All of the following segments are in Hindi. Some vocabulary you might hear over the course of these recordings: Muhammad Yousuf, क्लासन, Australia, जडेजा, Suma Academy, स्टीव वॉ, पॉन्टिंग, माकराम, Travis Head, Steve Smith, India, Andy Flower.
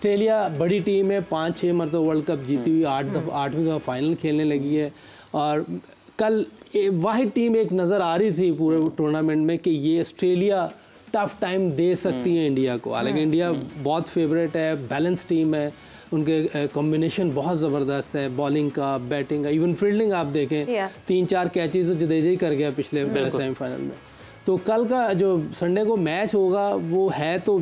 ऑस्ट्रेलिया बड़ी टीम है, 5-6 मरतबा वर्ल्ड कप जीती हुई, 8वीं फाइनल खेलने लगी है और कल वाही टीम एक नज़र आ रही थी पूरे टूर्नामेंट में कि ये ऑस्ट्रेलिया टफ टाइम दे सकती है इंडिया को। हालांकि इंडिया बहुत फेवरेट है, बैलेंस टीम है, उनके कॉम्बिनेशन बहुत ज़बरदस्त है, बॉलिंग का, बैटिंग का, इवन फील्डिंग आप देखें 3-4 कैचेस तो जडेजा ही कर गया पिछले सेमीफाइनल में। तो कल का जो संडे को मैच होगा वो है तो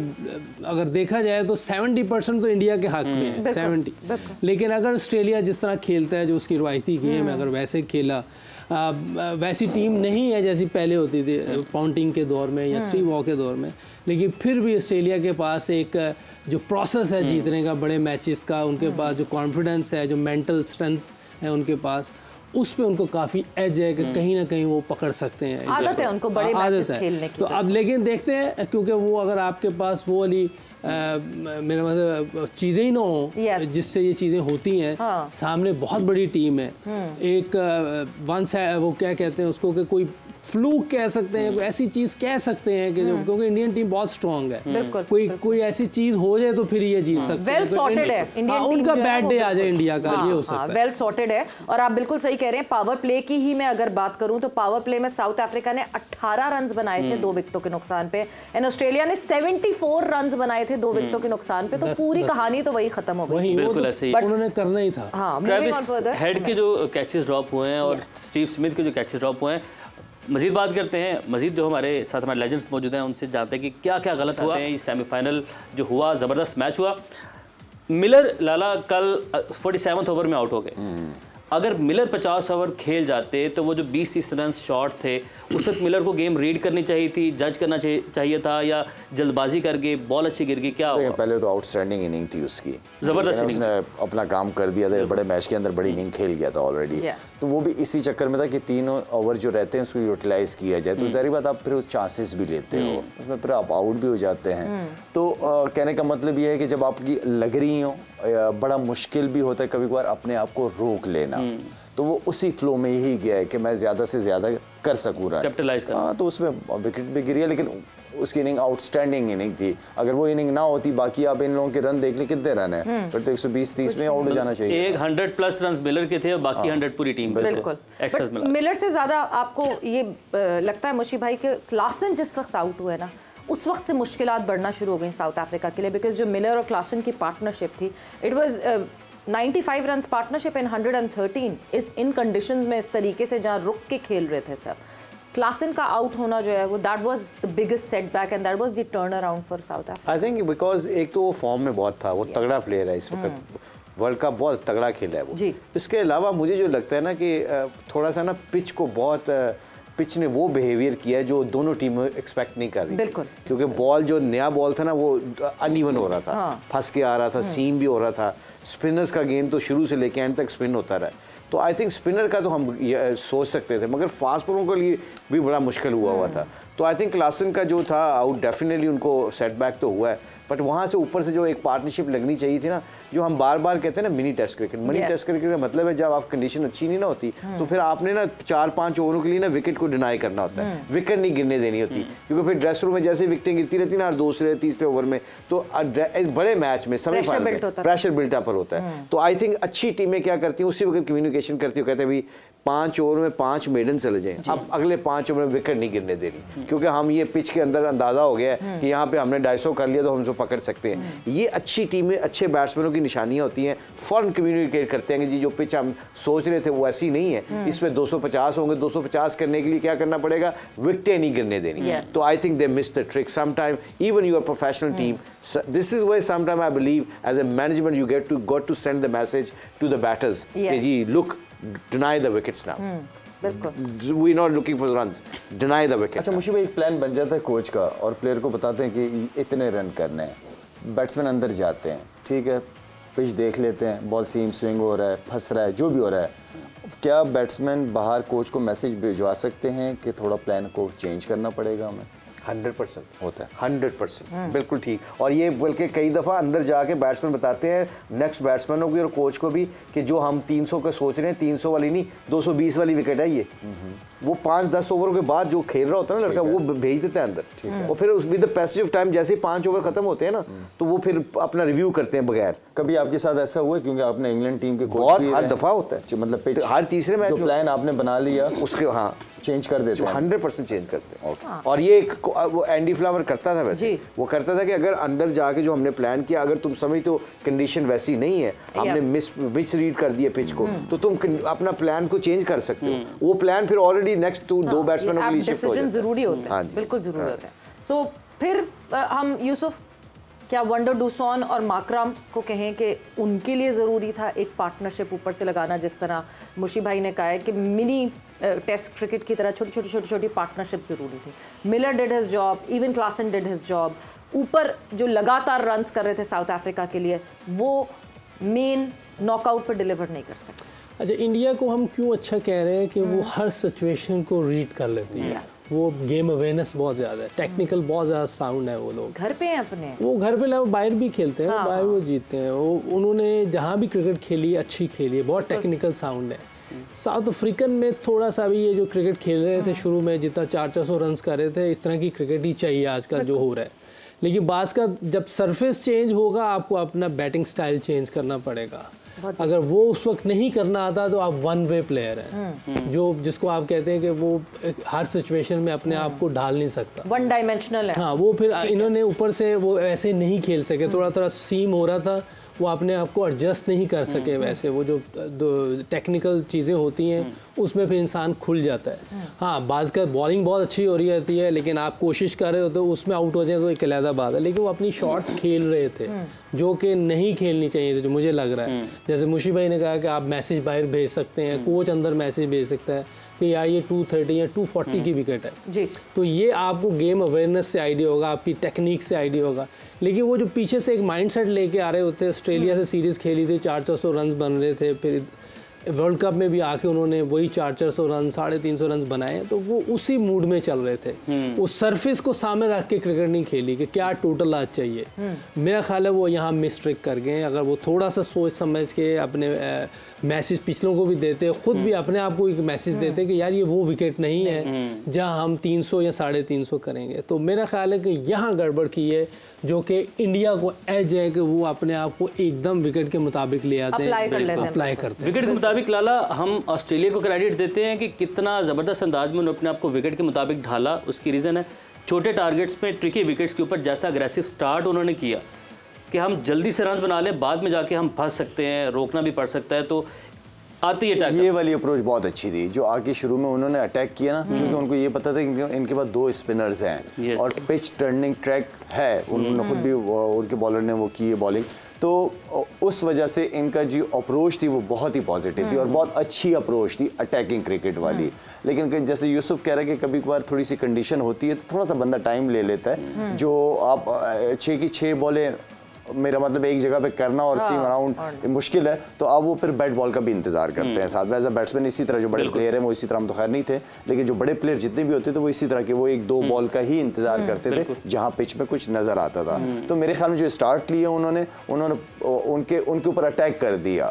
अगर देखा जाए तो 70% तो इंडिया के हक में है, 70। लेकिन अगर ऑस्ट्रेलिया जिस तरह खेलता है, जो उसकी रवायती गेम है, अगर वैसे खेला, वैसी टीम नहीं है जैसी पहले होती थी पॉन्टिंग के दौर में या स्टीव वॉ के दौर में, लेकिन फिर भी ऑस्ट्रेलिया के पास एक जो प्रोसेस है जीतने का, बड़े मैचेस का, उनके पास जो कॉन्फिडेंस है, जो मेंटल स्ट्रेंथ है उनके पास, उस पे उनको काफ़ी एज है कि कहीं ना कहीं वो पकड़ सकते हैं, आदत है उनको बड़े मैचेस खेलने की। तो अब लेकिन देखते हैं क्योंकि वो अगर आपके पास वो वाली मेरा मतलब चीज़ें ही ना हो जिससे ये चीज़ें होती हैं। सामने बहुत बड़ी टीम है, एक वंस है वो क्या कहते हैं उसको कि कोई फ्लूक कह सकते हैं, कोई ऐसी चीज़ कह सकते हैं कि क्योंकि इंडियन टीम बहुत स्ट्रांग है, कोई ऐसी चीज़ हो जाए तो फिर ये जीत सकते हैं। वेल सॉर्टेड है इंडियन टीम, उनका बैड डे आ जाए इंडिया का, ये हो सकता है। वेल सॉर्टेड है और आप बिल्कुल सही कह रहे हैं। पावर प्ले की ही मैं अगर बात करूँ तो पावर प्ले में साउथ अफ्रीका ने 18 रन बनाए थे 2 विकेटों के नुकसान पे एंड ऑस्ट्रेलिया ने 74 रन बनाए थे 2 विकेटों के नुकसान पे। तो पूरी कहानी तो वही खत्म हो गई, बिल्कुल ऐसे ही उन्होंने करना ही था। ट्रेविस हेड के जो कैचेस ड्रॉप हुए हैं और स्टीव स्मिथ के जो कैचेस ड्रॉप हुए हैं, मजीद बात करते हैं, मजीद जो हमारे साथ हमारे लेजेंड्स मौजूद हैं उनसे जानते हैं कि क्या क्या गलत हुआ है। सेमीफाइनल जो हुआ ज़बरदस्त मैच हुआ, मिलर लाला कल 47वें ओवर में आउट हो गए। अगर मिलर 50 ओवर खेल जाते तो वो जो 20-30 रन शॉट थे उस वक्त मिलर को गेम रीड करनी चाहिए थी, जज करना चाहिए था, या जल्दबाजी करके बॉल अच्छी गिर गई क्या हुआ? पहले तो आउटस्टैंडिंग इनिंग थी उसकी, ज़बरदस्त, उसने अपना काम कर दिया था, बड़े मैच के अंदर बड़ी इनिंग खेल गया था ऑलरेडी। तो वो भी इसी चक्कर में था कि 3 ओवर जो रहते हैं उसको यूटिलाइज़ किया जाए, तो ज़ाहिर बात आप फिर चांसेस भी लेते हो उसमें, फिर आप आउट भी हो जाते हैं। तो कहने का मतलब ये है कि जब आपकी लग रही हो, बड़ा मुश्किल भी होता है कभी कभार अपने आप को रोक लेना, तो वो उसी फ्लो में ही गया है कि मैं ज़्यादा से ज़्यादा कर सकूँ, कैपिटलाइज कर। हाँ, तो उसमें विकेट भी गिरी है लेकिन उसकी इनिंग आउटस्टैंडिंग इनिंग थी। अगर वो इनिंग ना होती, बाकी आप इन लोगों के रन देख लें कितने रन है, फिर तो 120-30 में आउट हो जाना चाहिए। 100+ रन मिलर के थे और बाकी 100 पूरी टीम, बिल्कुल। मिलर से ज़्यादा आपको ये लगता है मुशी भाई के क्लासन जिस वक्त आउट हुए ना उस वक्त से मुश्किलात बढ़ना शुरू हो गई साउथ अफ्रीका के लिए, बिकॉज जो मिलर और क्लासन की पार्टनरशिप थी, it was 95 run partnership in 113 in conditions में, इस तरीके से जहाँ रुक के खेल रहे थे सब। क्लासन का आउट होना जो है वो that was the biggest setback and that was the turn around for South Africa, I think, because एक तो वो फॉर्म में बहुत था, वो तगड़ा प्लेयर है इस वक्त, वर्ल्ड कप बहुत तगड़ा खेला है वो जी। इसके अलावा मुझे जो लगता है ना कि थोड़ा सा ना पिच को बहुत पिच ने वो बिहेवियर किया है जो दोनों टीमें एक्सपेक्ट नहीं कर रही, बिल्कुल, क्योंकि बॉल जो नया बॉल था ना वो अनइवन हो रहा था, फंस के आ रहा था, सीम भी हो रहा था, स्पिनर्स का गेंद तो शुरू से लेके एंड तक स्पिन होता रहा। तो आई थिंक स्पिनर का तो हम ये सोच सकते थे, मगर फास्ट बॉलरों के लिए भी बड़ा मुश्किल हुआ था। तो आई थिंक क्लासन का जो था आउट डेफिनेटली उनको सेटबैक तो हुआ है, बट वहाँ से ऊपर से जो एक पार्टनरशिप लगनी चाहिए थी ना, जो हम बार बार कहते हैं ना mini test cricket, mini test cricket का मतलब है जब आप कंडीशन अच्छी नहीं ना होती तो फिर आपने ना 4-5 ओवरों के लिए ना विकेट को डिनाई करना होता है, विकेट नहीं गिरने देनी होती, क्योंकि फिर ड्रेस रूम में जैसे विकेटें गिरती रहती ना हर 2-3 ओवर में, तो बड़े मैच में सेमीफाइनल प्रेशर बिल्टअप पर होता है। तो आई थिंक अच्छी टीमें क्या करती हैं उसी वक्त कम्युनिकेशन करती है, कहते हैं भाई 5 ओवर में 5 मेडन चले जाएँ, अब अगले 5 ओवर में विकेट नहीं गिरने देनी, क्योंकि हम ये पिच के अंदर अंदाजा हो गया है कि यहाँ पे हमने 250 कर लिया तो हम पकड़ सकते हैं। ये अच्छी टीमें, अच्छे बैट्समैनों की निशानियां होती हैं, फॉरन कम्युनिकेट करते हैं कि जी जो पिच हम सोच रहे थे वो ऐसी नहीं है, इसमें 250 होंगे, 250 करने के लिए क्या करना पड़ेगा, विकेटें नहीं गिरने देनी। तो I think they miss the trick some time, even your professional team, this is way some time I believe as a management you get to got to send the message to the batters कि जी look deny the wickets now, बिल्कुल, we not looking for runs, deny the wicket. अच्छा मुझे भी एक प्लान बन जाता है कोच का और प्लेयर को बताते हैं कि इतने रन करने हैं, बैट्समैन अंदर जाते हैं, ठीक है, पिच देख लेते हैं, बॉल सीम स्विंग हो रहा है, फंस रहा है, जो भी हो रहा है, क्या बैट्समैन बाहर कोच को मैसेज भिजवा सकते हैं कि थोड़ा प्लान को चेंज करना पड़ेगा हमें? 100% होता है, 100% बिल्कुल ठीक। और ये बल्कि कई दफ़ा अंदर जाके बैट्समैन बताते हैं नेक्स्ट बैट्समैनों को और कोच को भी कि जो हम 300 का सोच रहे हैं 300 वाली नहीं 220 वाली विकेट है ये, वो 5-10 ओवरों के बाद जो खेल रहा होता है ना लड़का वो भेज देते हैं अंदर, और फिर with the passage of time जैसे 5 ओवर खत्म होते हैं ना तो वो फिर अपना रिव्यू करते हैं बगैर। कभी आपके साथ ऐसा हुआ क्योंकि आपने इंग्लैंड टीम के कोच भी हर दफ़ा होता है, मतलब हर तीसरे मैच में प्लान आपने बना लिया उसके हाँ चेंज कर देते हैं, 100% चेंज करते हैं। okay. और ये एक वो एंडी फ्लावर करता था वैसे, वो करता था कि अगर अंदर जाके जो हमने प्लान किया अगर तुम समझ तो कंडीशन वैसी नहीं है, हमने मिस रीड कर दिया पिच को तो तुम अपना प्लान को चेंज कर सकते हो, वो प्लान फिर ऑलरेडी नेक्स्ट दो बैट्समैनों के लिए शिफ्ट हो जाता है। जरूरी होता है, बिल्कुल जरूरी होता है। सो फिर हम यूसुफ क्या वंडर डूसॉन और माकराम को कहें कि उनके लिए ज़रूरी था एक पार्टनरशिप ऊपर से लगाना, जिस तरह मुशी भाई ने कहा है कि मिनी टेस्ट क्रिकेट की तरह छोटी छोटी छोटी छोटी पार्टनरशिप ज़रूरी थी। Miller did his job, even क्लासन did his job, ऊपर जो लगातार रन्स कर रहे थे साउथ अफ्रीका के लिए वो मेन नॉकआउट पर डिलीवर नहीं कर सके। अच्छा, इंडिया को हम क्यों अच्छा कह रहे हैं कि वो हर सिचुएशन को रीड कर लेती है, वो गेम अवेयरनेस बहुत ज़्यादा है, टेक्निकल बहुत ज़्यादा साउंड है, वो लोग घर पे हैं अपने, वो घर पे लाओ बाहर भी खेलते हैं, बाहर वो जीतते हैं, वो उन्होंने जहाँ भी क्रिकेट खेली अच्छी खेली है, बहुत टेक्निकल साउंड है। साउथ अफ्रीकन में थोड़ा सा भी ये जो क्रिकेट खेल रहे थे शुरू में जितना 400-400 रन कर रहे थे इस तरह की क्रिकेट ही चाहिए आजकल जो हो रहा है, लेकिन बास का जब सरफेस चेंज होगा आपको अपना बैटिंग स्टाइल चेंज करना पड़ेगा, अगर वो उस वक्त नहीं करना आता तो आप वन वे प्लेयर हैं जो जिसको आप कहते हैं कि वो हर सिचुएशन में अपने आप को ढाल नहीं सकता, वन डायमेंशनल है। हाँ, वो फिर इन्होंने ऊपर से वो ऐसे नहीं खेल सके, थोड़ा थोड़ा सीम हो रहा था, वो अपने आप को एडजस्ट नहीं कर सके वैसे, वो जो टेक्निकल चीज़ें होती हैं उसमें फिर इंसान खुल जाता है। हाँ, बाज का बॉलिंग बहुत अच्छी हो रही रहती है लेकिन आप कोशिश कर रहे हो तो उसमें आउट हो जाए तो एक अलहदा बात है, लेकिन वो अपनी शॉट्स खेल रहे थे जो कि नहीं खेलनी चाहिए थे, जो मुझे लग रहा है। जैसे मुशी भाई ने कहा कि आप मैसेज बाहर भेज सकते हैं, कोच अंदर मैसेज भेज सकता है कि यार ये 230 या 240 की विकेट है जी, तो ये आपको गेम अवेयरनेस से आइडिया होगा, आपकी टेक्निक से आइडिया होगा, लेकिन वो जो पीछे से एक माइंडसेट लेके आ रहे होते हैं। ऑस्ट्रेलिया से सीरीज़ खेली थी, 400-400 रन बन रहे थे, फिर वर्ल्ड कप में भी आके उन्होंने वही 400-400 रन 350 रन बनाए, तो वो उसी मूड में चल रहे थे, उस सरफेस को सामने रख के क्रिकेट नहीं खेली कि क्या टोटल आज चाहिए। मेरा ख्याल है वो यहाँ मिस्ट्रिक कर गए, अगर वो थोड़ा सा सोच समझ के अपने मैसेज पिछलों को भी देते, खुद भी अपने आप को एक मैसेज देते कि यार ये वो विकेट नहीं है जहाँ हम 300 या 350 करेंगे, तो मेरा ख्याल है कि यहाँ गड़बड़ की है जो कि इंडिया को एज है कि वो अपने आप को एकदम विकेट के मुताबिक ले आते हैं, अप्लाई करते हैं विकेट के मुताबिक। लाला, हम ऑस्ट्रेलिया को क्रेडिट देते हैं कि कितना ज़बरदस्त अंदाज में उन्होंने अपने आप को विकेट के मुताबिक ढाला, उसकी रीज़न है छोटे टारगेट्स में ट्रिकी विकेट्स के ऊपर जैसा अग्रेसिव स्टार्ट उन्होंने किया कि हम जल्दी से रन बना लें, बाद में जाके हम फंस सकते हैं, रोकना भी पड़ सकता है। तो आती है ये वाली अप्रोच बहुत अच्छी थी जो आगे शुरू में उन्होंने अटैक किया ना, क्योंकि उनको ये पता था कि इनके पास 2 स्पिनर्स हैं और पिच टर्निंग ट्रैक है, उन्होंने खुद भी उनके बॉलर ने वो की है बॉलिंग, तो उस वजह से इनका जो अप्रोच थी वो बहुत ही पॉजिटिव थी और बहुत अच्छी अप्रोच थी अटैकिंग क्रिकेट वाली। लेकिन जैसे यूसुफ कह रहा है कि कभी कभार थोड़ी सी कंडीशन होती है तो थोड़ा सा बंदा टाइम ले लेता है, जो आप 6 की 6 बॉलें मेरा मतलब एक जगह पे करना और सीम अराउंड मुश्किल है, तो अब वो फिर बैट बॉल का भी इंतजार करते हैं साथ में एज अ बैट्समैन। इसी तरह जो बड़े प्लेयर हैं वो इसी तरह, हम तो खैर नहीं थे लेकिन जो बड़े प्लेयर जितने भी होते थे वो इसी तरह के, वो 1-2 बॉल का ही इंतजार करते थे जहाँ पिच में कुछ नजर आता था। तो मेरे ख्याल में जो स्टार्ट लिए उन्होंने उनके ऊपर अटैक कर दिया,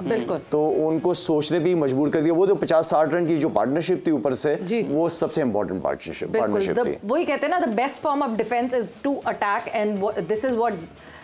तो उनको सोचने भी मजबूर कर दिया। वो जो 50-60 रन की जो पार्टनरशिप थी ऊपर से, वो सबसे इंपॉर्टेंट पार्टनरशिप थी। वही कहते हैं ना, the best form of defence is to attack, and this is what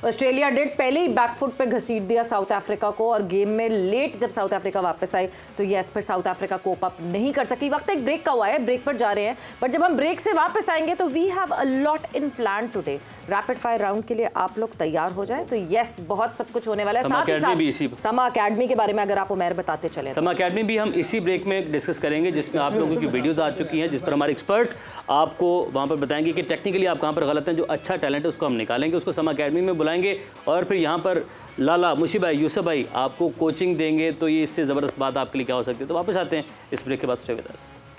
Australia पहले ही बैकफुट पे घसीट दिया साउथ अफ्रीका को, और गेम में लेट जब साउथ अफ्रीका वापस आई तो यस, फिर साउथ अफ्रीका कोप अप नहीं कर सकी। वक्त एक ब्रेक का हुआ है, ब्रेक पर जा रहे हैं, पर जब हम ब्रेक से वापस आएंगे तो we have a lot in plan today. Rapid fire round के लिए आप लोग तैयार हो जाए तो यस, बहुत सब कुछ होने वाला है। साथ ही साथ समा अकेडमी के बारे में अगर आप उमेर बताते चले, समा अकेडमी भी हम इसी ब्रेक में डिस्कस करेंगे, जिसमें आप लोगों की वीडियोज आ चुकी हैं, जिस पर हमारे एक्सपर्ट्स आपको वहाँ पर बताएंगे कि टेक्निकली आप कहाँ पर गलत हैं। जो अच्छा टैलेंट है उसको हम निकालेंगे, उसको समा अकेडमी में बुलाएंगे, और फिर यहाँ पर लाला, मुशी भाई, यूसुफ भाई आपको कोचिंग देंगे। तो ये इससे ज़बरदस्त बात आपके लिए क्या हो सकती है। तो वापस आते हैं इस ब्रेक के बाद, स्टे विद अस।